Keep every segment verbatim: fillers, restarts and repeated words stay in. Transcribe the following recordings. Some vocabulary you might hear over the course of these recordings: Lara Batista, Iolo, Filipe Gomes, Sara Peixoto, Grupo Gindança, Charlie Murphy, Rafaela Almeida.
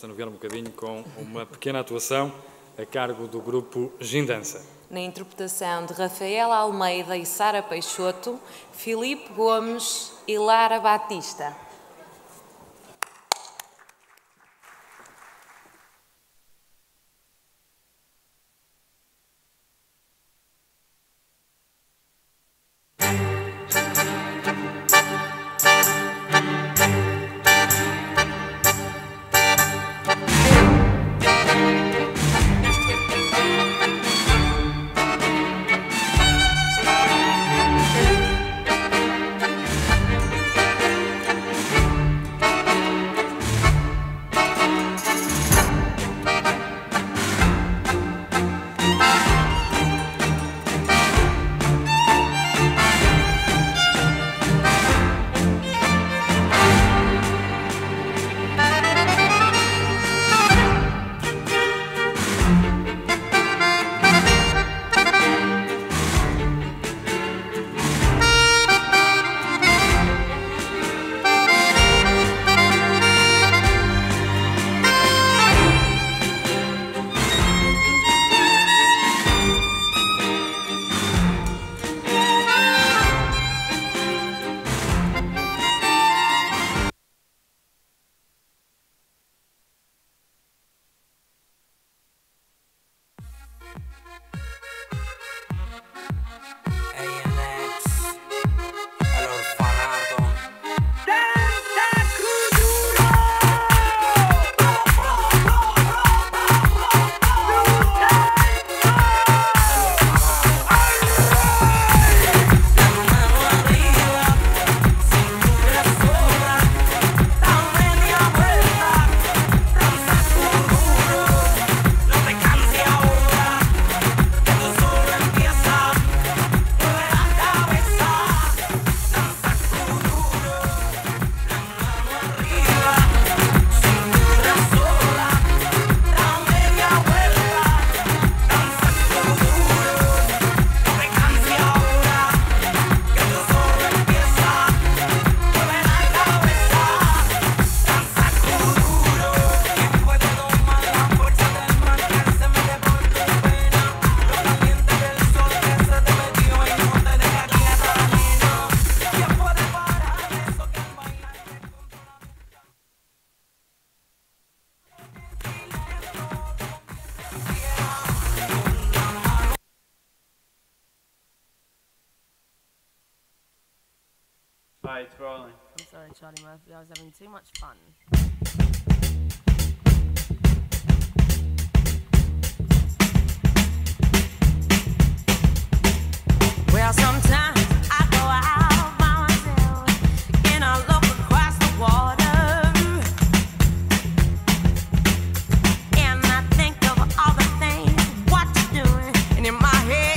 se noviar um bocadinho com uma pequena atuação a cargo do Grupo Gindança. Na interpretação de Rafaela Almeida e Sara Peixoto, Filipe Gomes e Lara Batista. Hi, it's rolling. I'm sorry, Charlie Murphy, I was having too much fun. Well, sometimes I go out by myself and I look across the water and I think of all the things, what you're doing, and in my head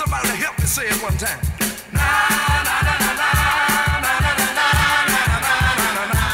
Somebody help me say it one time. Na na na na na na na na na na na na na na.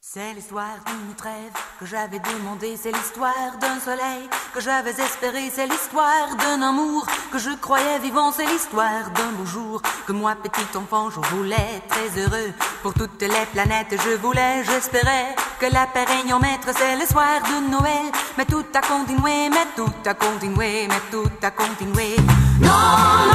C'est l'histoire d'une trêve que j'avais demandé, c'est l'histoire d'un soleil que j'avais espéré, c'est l'histoire d'un amour que je croyais vivant, c'est l'histoire d'un beau jour que moi, petit enfant, je voulais très heureux. Pour toutes les planètes, je voulais, j'espérais que la paix règne en maître, c'est le soir de Noël. Mais tout a continué, mais tout a continué, mais tout a continué. Non,